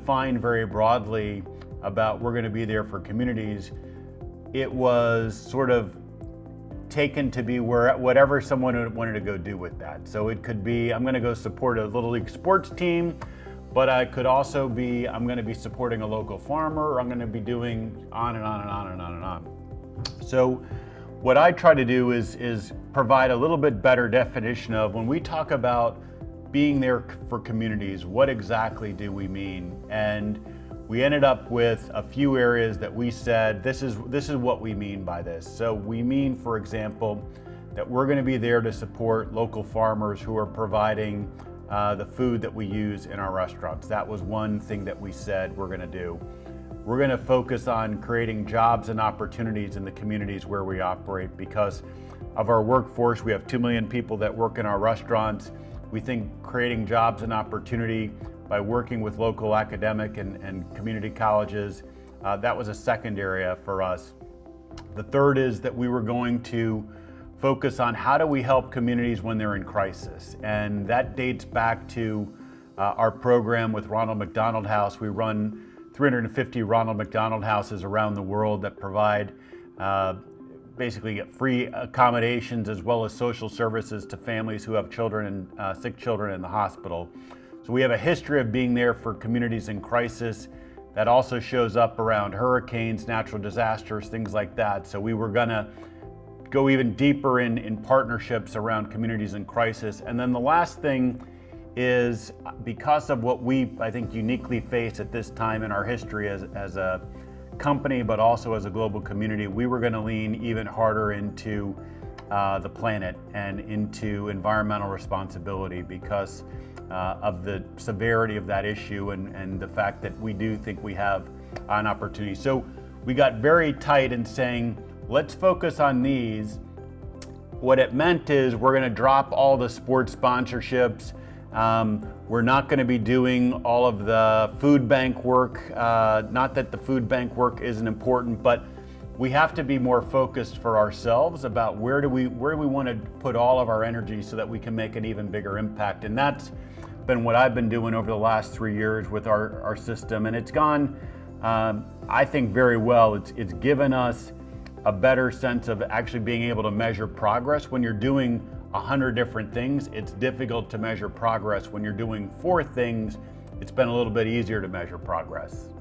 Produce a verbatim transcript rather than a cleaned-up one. defined very broadly about we're going to be there for communities, it was sort of taken to be where whatever someone wanted to go do with that. So it could be, I'm going to go support a Little League sports team, but I could also be, I'm going to be supporting a local farmer, or I'm going to be doing on and on and on and on and on. So what I try to do is, is provide a little bit better definition of when we talk about being there for communities, what exactly do we mean? And we ended up with a few areas that we said, this is, this is what we mean by this. So we mean, for example, that we're going to be there to support local farmers who are providing uh, the food that we use in our restaurants. That was one thing that we said we're going to do. We're going to focus on creating jobs and opportunities in the communities where we operate because of our workforce. We have two million people that work in our restaurants. We think creating jobs and opportunity by working with local academic and, and community colleges. Uh, that was a second area for us. The third is that we were going to focus on how do we help communities when they're in crisis. And that dates back to uh, our program with Ronald McDonald House. We run three hundred fifty Ronald McDonald Houses around the world that provide uh, basically free accommodations as well as social services to families who have children and uh, sick children in the hospital. So we have a history of being there for communities in crisis. That also shows up around hurricanes, natural disasters, things like that. So we were gonna go even deeper in, in partnerships around communities in crisis. And then the last thing is, because of what we, I think, uniquely face at this time in our history as, as a company, but also as a global community, we were gonna lean even harder into uh, the planet and into environmental responsibility because Uh, of the severity of that issue and, and the fact that we do think we have an opportunity. So we got very tight in saying, let's focus on these. What it meant is we're gonna drop all the sports sponsorships. Um, we're not gonna be doing all of the food bank work. Uh, not that the food bank work isn't important, but we have to be more focused for ourselves about where do we, where do we wanna put all of our energy so that we can make an even bigger impact. And that's been what I've been doing over the last three years with our, our system, and it's gone, um, I think, very well. It's, it's given us a better sense of actually being able to measure progress. When you're doing a hundred different things, it's difficult to measure progress. When you're doing four things, it's been a little bit easier to measure progress.